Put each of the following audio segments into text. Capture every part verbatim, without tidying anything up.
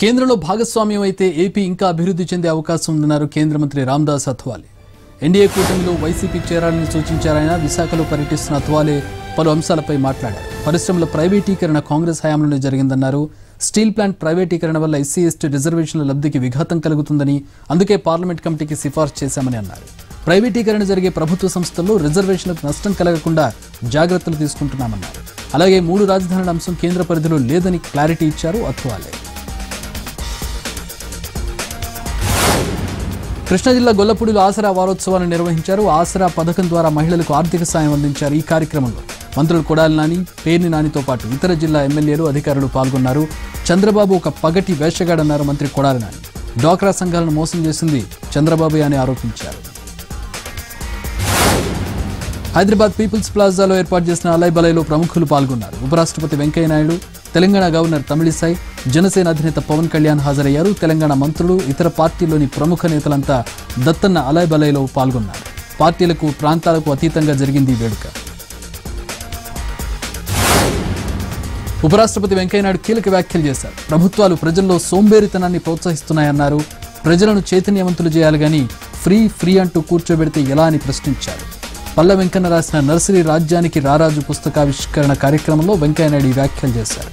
కేంద్రంలో భాగస్వామ్యం అయితే ఏపీ ఇంకా అభివృద్ధి చెందే అవకాశం ఉందన్నారు కేంద్ర మంత్రి రామదాస్ అథవాలే. ఎన్డీఏ కూటమిలో వైసీపీ చేరాలని సూచించారైనా విశాఖలో పర్యటిస్తున్న అథవాలే పలు అంశాలపై మాట్లాడారు. పరిశ్రమల ప్రైవేటీకరణ కాంగ్రెస్ హయాంలోనే జరిగిందన్నారు. స్టీల్ ప్లాంట్ ప్రైవేటీకరణ వల్ల ఎస్సీ ఎస్టీ రిజర్వేషన్ల లబ్ధికి విఘాతం కలుగుతుందని అందుకే పార్లమెంట్ కమిటీకి సిఫార్సు చేశామని అన్నారు. ప్రైవేటీకరణ జరిగే ప్రభుత్వ సంస్థల్లో రిజర్వేషన్లకు నష్టం కలగకుండా జాగ్రత్తలు తీసుకుంటున్నామన్నారు. అలాగే మూడు రాజధానుల అంశం కేంద్ర పరిధిలో లేదని క్లారిటీ ఇచ్చారు అథవాలే. కృష్ణా జిల్లా గొల్లపూడిలో ఆసరా వారోత్సవాన్ని నిర్వహించారు. ఆసరా పథకం ద్వారా మహిళలకు ఆర్థిక సాయం అందించారు. ఈ కార్యక్రమంలో మంత్రులు కొడాలి నాని, పేర్ని నానితో పాటు ఇతర జిల్లా ఎమ్మెల్యేలు, అధికారులు పాల్గొన్నారు. చంద్రబాబు ఒక పగటి వేషగాడన్నారు మంత్రి కొడాలి నాని. డ్వాక్రా సంఘాలను మోసం చేసింది చంద్రబాబు అని ఆరోపించారు. హైదరాబాద్ పీపుల్స్ ప్లాజాలో ఏర్పాటు చేసిన అలయ్ బలైలో ప్రముఖులు పాల్గొన్నారు. ఉపరాష్ట్రపతి వెంకయ్యనాయుడు, తెలంగాణ గవర్నర్ తమిళిసై, జనసేన అధినేత పవన్ కళ్యాణ్ హాజరయ్యారు. తెలంగాణ మంత్రులు, ఇతర పార్టీల్లోని ప్రముఖ నేతలంతా దత్తన్న అలయ్ బలైలో పాల్గొన్నారు. పార్టీలకు, ప్రాంతాలకు అతీతంగా జరిగింది ఈ వేడుక. ఉపరాష్ట్రపతి వెంకయ్యనాయుడు కీలక వ్యాఖ్యలు చేశారు. ప్రభుత్వాలు ప్రజల్లో సోంబేరితనాన్ని ప్రోత్సహిస్తున్నాయన్నారు. ప్రజలను చైతన్యవంతులు చేయాలి కానీ ఫ్రీ ఫ్రీ అంటూ కూర్చోబెడితే ఎలా అని ప్రశ్నించారు. పల్ల వెంకన్న రాసిన నర్సరీ రాజ్యానికి రారాజు పుస్తకావిష్కరణ కార్యక్రమంలో వెంకయ్యనాయుడు వ్యాఖ్యలు చేశారు.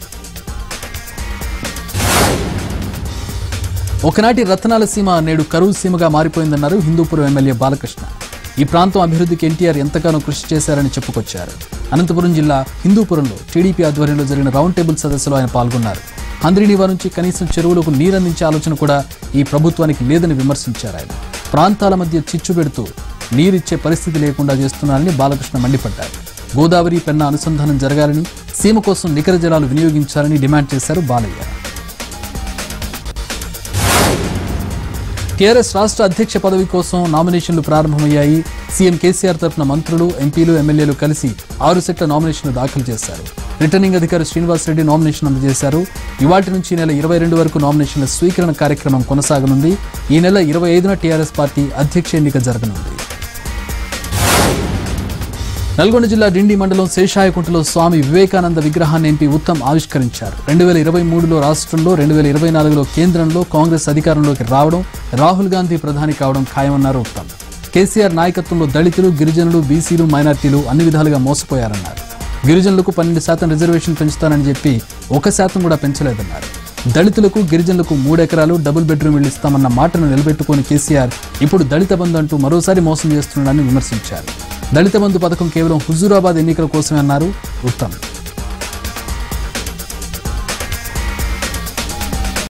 ఒకనాటి రత్నాల సీమ నేడు కరువు సీమగా మారిపోయిందన్నారు హిందూపురం ఎమ్మెల్యే బాలకృష్ణ. ఈ ప్రాంతం అభివృద్ధికి ఎన్టీఆర్ ఎంతగానో కృషి చేశారని చెప్పుకొచ్చారు. అనంతపురం జిల్లా హిందూపురంలో టీడీపీ ఆధ్వర్యంలో జరిగిన రౌండ్ టేబుల్ సదస్సులో ఆయన పాల్గొన్నారు. హంద్రీనీవా నుంచి కనీసం చెరువులకు నీరందించే ఆలోచన కూడా ఈ ప్రభుత్వానికి లేదని విమర్శించారు. ఆయన ప్రాంతాల మధ్య చిచ్చు పెడుతూ నీరిచ్చే పరిస్థితి లేకుండా చేస్తున్నారని బాలకృష్ణ మండిపడ్డారు. గోదావరి, పెన్నా అనుసంధానం జరగాలని, సీమ కోసం నికర జలాలు వినియోగించాలని డిమాండ్ చేశారు బాలయ్య. టీఆర్ఎస్ రాష్ట్ర అధ్యక్ష పదవి కోసం నామినేషన్లు ప్రారంభమయ్యాయి. సీఎం కేసీఆర్ తరఫున మంత్రులు, ఎంపీలు, ఎమ్మెల్యేలు కలిసి ఆరు సెట్ల నామినేషన్లు దాఖలు చేశారు. రిటర్నింగ్ అధికారి శ్రీనివాస్ రెడ్డి నామినేషన్ అందజేశారు. ఇవాటి నుంచి ఈ నెల ఇరవై రెండు వరకు నామినేషన్ల స్వీకరణ కార్యక్రమం కొనసాగనుంది. ఈ నెల ఇరవై ఐదున టీఆర్ఎస్ పార్టీ అధ్యక్ష ఎన్నిక జరగనుంది. నల్గొండ జిల్లా డిండి మండలం శేషాయకుంటలో స్వామి వివేకానంద విగ్రహాన్ని ఎంపీ ఉత్తమ్ ఆవిష్కరించారు. రెండు వేల ఇరవై మూడులో రాష్ట్రంలో, రెండు వేల ఇరవై నాలుగులో కేంద్రంలో కాంగ్రెస్ అధికారంలోకి రావడం, రాహుల్ గాంధీ ప్రధాని కావడం ఖాయమన్నారు ఉత్తమ్. కేసీఆర్ నాయకత్వంలో దళితులు, గిరిజనులు, బీసీలు, మైనార్టీలు అన్ని విధాలుగా మోసపోయారన్నారు. గిరిజనులకు పన్నెండు శాతం రిజర్వేషన్ పెంచుతానని చెప్పి ఒక శాతం కూడా పెంచలేదన్నారు. దళితులకు, గిరిజనులకు మూడెకరాలు, డబుల్ బెడ్రూమ్ ఇళ్ళు ఇస్తామన్న మాటను నిలబెట్టుకుని కేసీఆర్ ఇప్పుడు దళిత బంధు అంటూ మరోసారి మోసం చేస్తున్నాడని విమర్శించారు. దళిత బంధు పథకం కేవలం హుజూరాబాద్ ఎన్నికల కోసమే అన్నారు ఉత్తమ్.